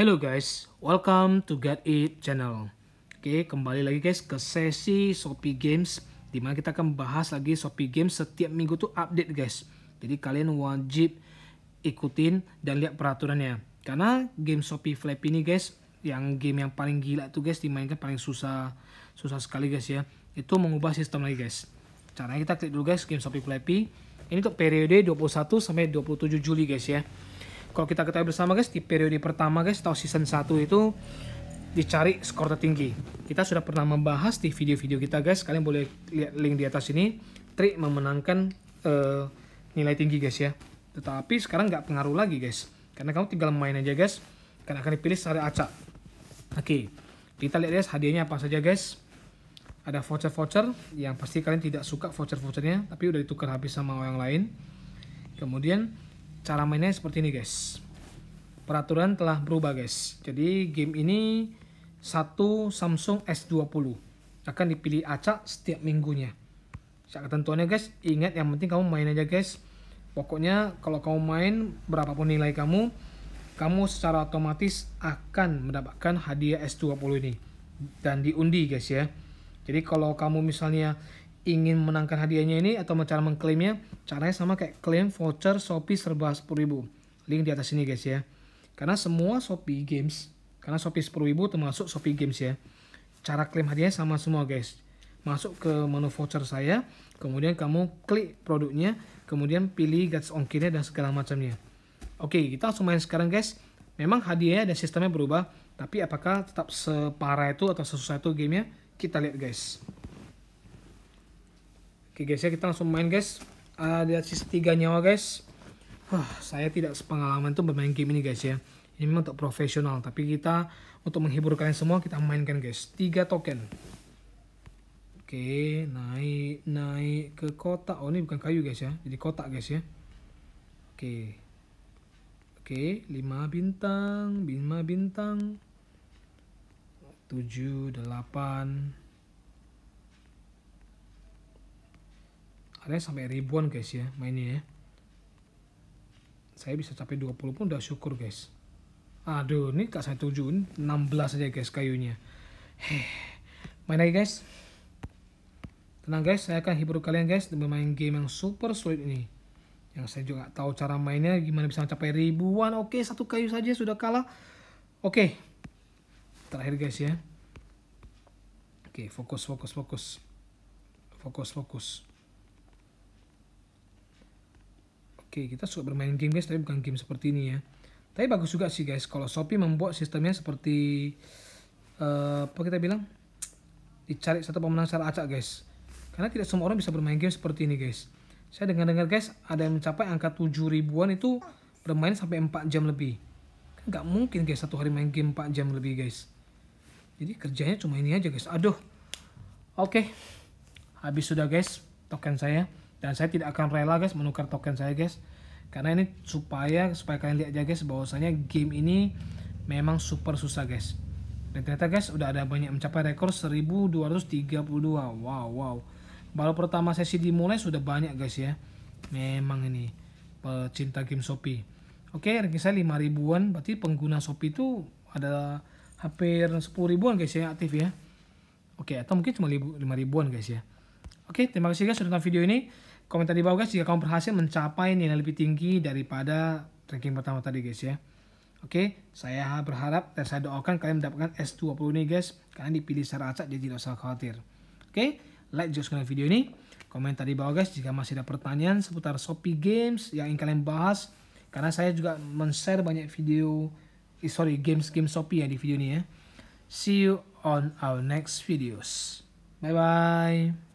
Hello guys, welcome to Get It channel. Oke, kembali lagi guys ke sesi Shopee Games, dimana kita akan bahas lagi Shopee Games. Setiap minggu tuh update guys, jadi kalian wajib ikutin dan lihat peraturannya. Karena game Shopee Flip ini guys, yang game yang paling gila tuh guys, dimainkan paling susah sekali guys ya. Itu mengubah sistem lagi guys. Caranya kita klik dulu guys game Shopee Flip. Ini untuk periode 21 sampai 27 Juli guys ya. Kalau kita ketahui bersama guys, di periode pertama guys atau season 1 itu dicari skor tertinggi. Kita sudah pernah membahas di video-video kita guys, kalian boleh lihat link di atas ini, trik memenangkan nilai tinggi guys ya. Tetapi sekarang nggak pengaruh lagi guys, karena kamu tinggal main aja guys, karena akan dipilih secara acak. Oke, kita lihat guys hadiahnya apa saja guys. Ada voucher-voucher yang pasti kalian tidak suka voucher-vouchernya, tapi udah ditukar habis sama orang lain. Kemudian cara mainnya seperti ini guys. Peraturan telah berubah guys. Jadi game ini satu Samsung S20 akan dipilih acak setiap minggunya. Saat ketentuannya guys, ingat yang penting kamu main aja guys. Pokoknya kalau kamu main, berapapun nilai kamu secara otomatis akan mendapatkan hadiah S20 ini dan diundi guys ya. Jadi kalau kamu misalnya ingin menangkan hadiahnya ini atau cara mengklaimnya, caranya sama kayak klaim voucher Shopee serba 10.000, link di atas ini guys ya. Karena semua Shopee Games, karena Shopee 10.000 termasuk Shopee Games ya, cara klaim hadiahnya sama semua guys. Masuk ke menu voucher saya, kemudian kamu klik produknya, kemudian pilih garis ongkirnya dan segala macamnya. Oke, kita langsung main sekarang guys. Memang hadiahnya dan sistemnya berubah, tapi apakah tetap separah itu atau sesusah itu gamenya, kita lihat guys. Oke guys ya, kita langsung main guys. Ada sisa 3 nyawa guys. Saya tidak sepengalaman tuh bermain game ini guys ya. Ini memang untuk profesional, tapi kita untuk menghibur kalian semua kita mainkan guys. 3 token. Oke, naik ke kotak. Oh, ini bukan kayu guys ya, jadi kotak guys ya. Oke, 5 bintang, 7, 8. Ada sampai ribuan guys ya mainnya ya. Saya bisa capai 20 pun udah syukur guys. Aduh, ini kak saya 7, 16 aja guys kayunya. Main lagi guys. Tenang guys, saya akan hibur kalian guys bermain game yang super sulit ini. Yang saya juga gak tahu cara mainnya gimana bisa mencapai ribuan. Oke, 1 kayu saja sudah kalah. Oke, terakhir guys ya. Oke, fokus. Oke, kita suka bermain game guys, tapi bukan game seperti ini ya. Tapi bagus juga sih guys, kalau Shopee membuat sistemnya seperti apa kita bilang, dicari satu pemenang secara acak guys. Karena tidak semua orang bisa bermain game seperti ini guys. Saya dengar guys, ada yang mencapai angka 7 ribuan itu bermain sampai 4 jam lebih. Kan nggak mungkin guys satu hari main game 4 jam lebih guys. Jadi kerjanya cuma ini aja guys. Aduh. Oke, habis sudah guys token saya. Dan saya tidak akan rela guys menukar token saya guys, karena ini supaya kalian lihat aja guys bahwasanya game ini memang super susah guys. Dan ternyata guys udah ada banyak mencapai rekor 1232. Wow. Baru pertama sesi dimulai sudah banyak guys ya. Memang ini pecinta game Shopee. Oke, ranking saya 5 ribuan, berarti pengguna Shopee itu ada hampir 10 ribuan guys ya aktif ya. Oke, atau mungkin cuma 5 ribuan guys ya. Oke, terima kasih guys sudah nonton video ini. Komentar di bawah guys jika kamu berhasil mencapai nilai lebih tinggi daripada ranking pertama tadi guys ya. Oke, saya berharap dan saya doakan kalian mendapatkan S20 ini guys. Karena dipilih secara acak, jadi tidak usah khawatir. Oke, like jika suka video ini. Komentar di bawah guys jika masih ada pertanyaan seputar Shopee Games yang ingin kalian bahas. Karena saya juga men-share banyak video, game Shopee ya di video ini ya. See you on our next videos. Bye-bye.